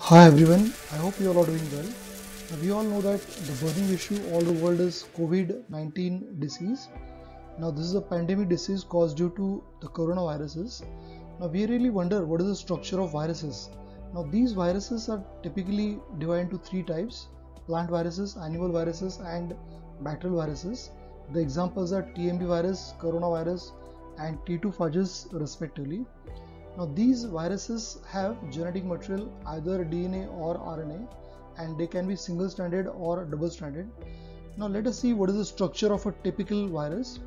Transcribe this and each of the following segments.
Hi everyone, I hope you all are doing well. Now, we all know that the burning issue all over the world is COVID-19 disease. Now this is a pandemic disease caused due to the coronaviruses. Now we really wonder what is the structure of viruses. Now these viruses are typically divided into three types: plant viruses, animal viruses and bacterial viruses. The examples are TMV virus, coronavirus and T2 phages respectively. Now these viruses have genetic material either DNA or RNA, and they can be single stranded or double stranded. Now let us see what is the structure of a typical virus.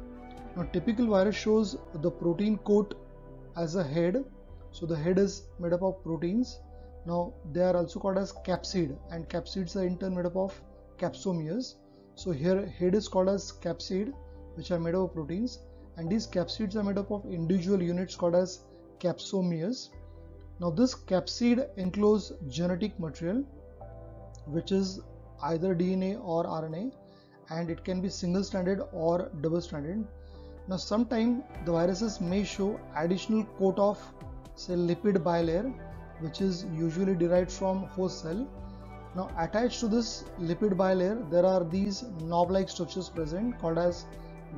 Now typical virus shows the protein coat as a head. So the head is made up of proteins. Now they are also called as capsid, and capsids are in turn made up of capsomeres. So here head is called as capsid, which are made up of proteins, and these capsids are made up of individual units called as capsomeres. Now this capsid enclose genetic material which is either DNA or RNA, and it can be single stranded or double stranded. Now sometime the viruses may show additional coat of say lipid bilayer, which is usually derived from host cell. Now attached to this lipid bilayer there are these knob-like structures present called as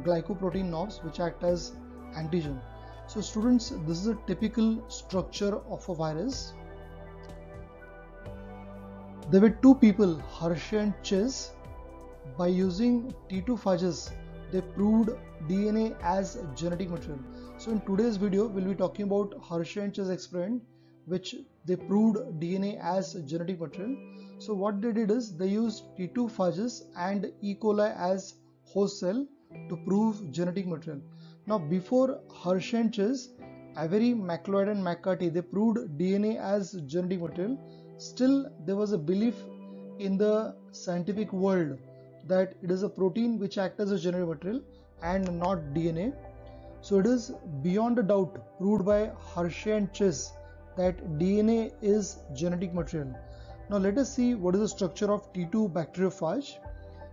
glycoprotein knobs, which act as antigen. So students, this is a typical structure of a virus. There were two people, Hershey and Chase. By using T2 phages, they proved DNA as genetic material. So in today's video, we'll be talking about Hershey and Chase experiment, which they proved DNA as genetic material. So what they did is they used T2 phages and E. coli as host cell to prove genetic material. Now before Hershey and Chase, Avery, MacLeod and McCarty, they proved DNA as genetic material. Still, there was a belief in the scientific world that it is a protein which acts as a genetic material and not DNA. So it is beyond a doubt proved by Hershey and Chase that DNA is genetic material. Now let us see what is the structure of T2 bacteriophage.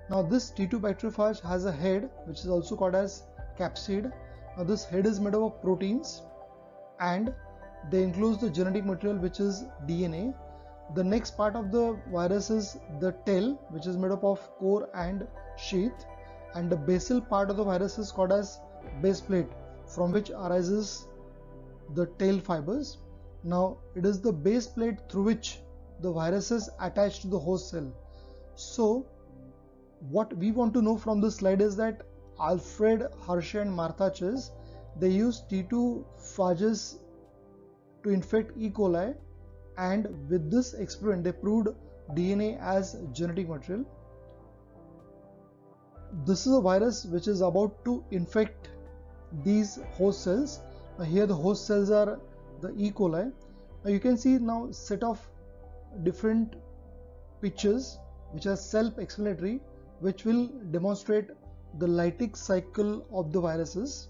Now this T2 bacteriophage has a head which is also called as capsid. Now this head is made up of proteins and they enclose the genetic material which is DNA. The next part of the virus is the tail, which is made up of core and sheath, and the basal part of the virus is called as base plate, from which arises the tail fibers. Now it is the base plate through which the virus is attached to the host cell. So what we want to know from this slide is that Alfred Hershey and Martha Chase, they used T2 phages to infect E. coli, and with this experiment they proved DNA as genetic material. This is a virus which is about to infect these host cells. Now here the host cells are the E. coli. Now you can see now set of different pictures which are self-explanatory, which will demonstrate the lytic cycle of the viruses.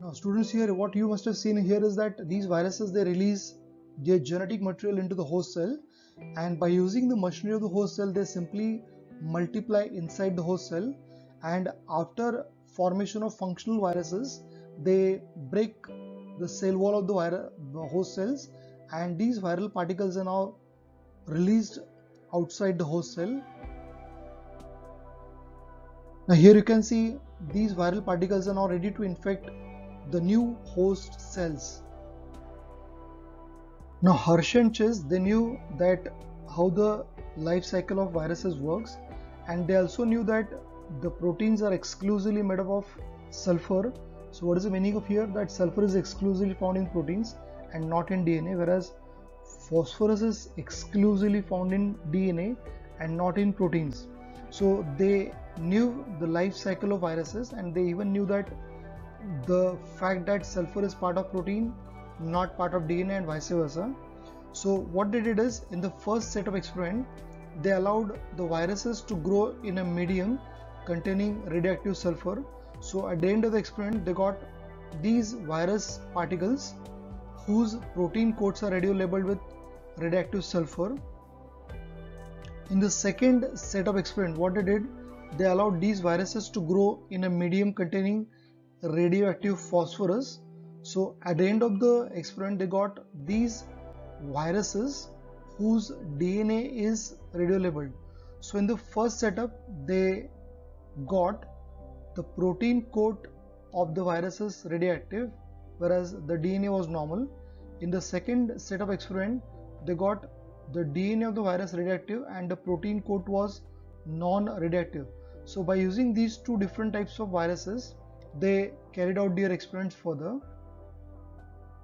Now students, here what you must have seen here is that these viruses, they release their genetic material into the host cell, and by using the machinery of the host cell they simply multiply inside the host cell, and after formation of functional viruses they break the cell wall of the host cells, and these viral particles are now released outside the host cell. Now here you can see these viral particles are now ready to infect the new host cells. Now Hershey and Chase, they knew that how the life cycle of viruses works, and they also knew that the proteins are exclusively made up of sulfur. So what is the meaning of here? That sulfur is exclusively found in proteins and not in DNA, whereas phosphorus is exclusively found in DNA and not in proteins. So they knew the life cycle of viruses, and they even knew that the fact that sulfur is part of protein, not part of DNA, and vice versa. So what they did is, in the first set of experiment, they allowed the viruses to grow in a medium containing radioactive sulfur. So at the end of the experiment, they got these virus particles whose protein coats are radiolabeled with radioactive sulfur. In the second set of experiment, what they did, they allowed these viruses to grow in a medium containing radioactive phosphorus. So at the end of the experiment, they got these viruses whose DNA is radiolabeled. So in the first setup, they got the protein coat of the viruses radioactive, whereas the DNA was normal. In the second set of experiment, they got the DNA of the virus radioactive and the protein coat was non-radioactive. So by using these two different types of viruses, they carried out their experiments further.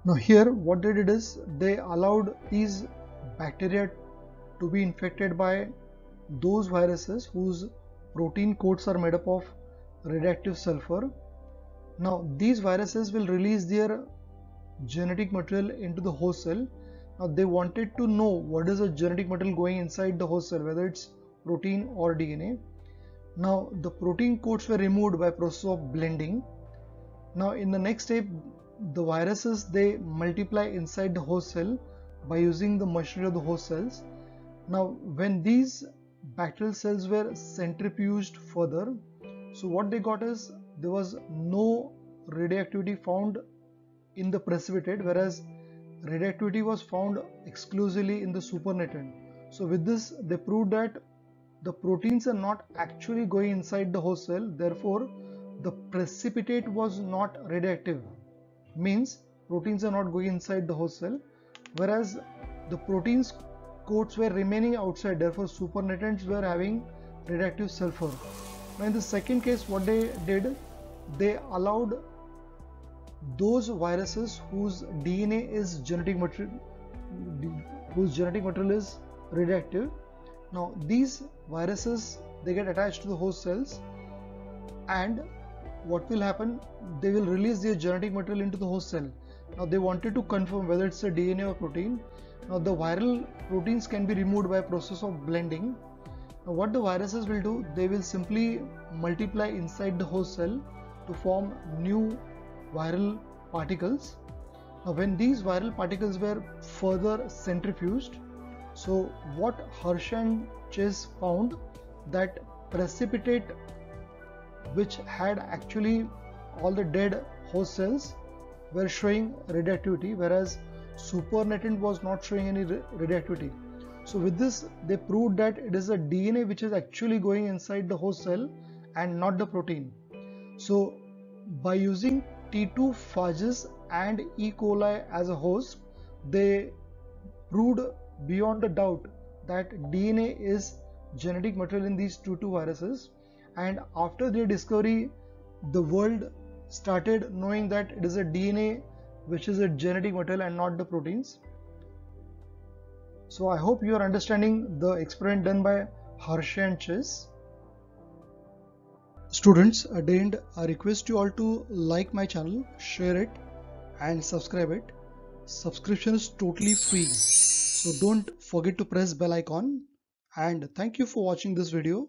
Now here what they did is they allowed these bacteria to be infected by those viruses whose protein coats are made up of radioactive sulfur. Now these viruses will release their genetic material into the host cell. Now they wanted to know what is the genetic material going inside the host cell, whether it's protein or DNA. Now the protein coats were removed by process of blending. Now in the next step, the viruses, they multiply inside the host cell by using the machinery of the host cells. Now when these bacterial cells were centrifuged further, so what they got is there was no radioactivity found in the precipitate, whereas radioactivity was found exclusively in the supernatant. So with this, they proved that the proteins are not actually going inside the host cell, therefore the precipitate was not radioactive, means proteins are not going inside the host cell, whereas the proteins coats were remaining outside, therefore supernatants were having radioactive sulfur. Now in the second case, what they did, they allowed those viruses whose DNA is genetic material is radioactive. Now these viruses, they get attached to the host cells, and what will happen, they will release their genetic material into the host cell. Now they wanted to confirm whether it's a DNA or protein. Now the viral proteins can be removed by process of blending. Now what the viruses will do, they will simply multiply inside the host cell to form new viral particles. Now when these viral particles were further centrifuged, so what Hershey and Chase found, that precipitate which had actually all the dead host cells were showing radioactivity, whereas supernatant was not showing any radioactivity. So with this, they proved that it is the DNA which is actually going inside the host cell and not the protein. So by using T2 phages and E. coli as a host, they proved beyond a doubt that DNA is genetic material in these two viruses. And after their discovery, the world started knowing that it is a DNA which is a genetic material and not the proteins. So I hope you are understanding the experiment done by Hershey and Chase. Students, at the end, I request you all to like my channel, share it and subscribe it. Subscription is totally free, so don't forget to press bell icon, and thank you for watching this video.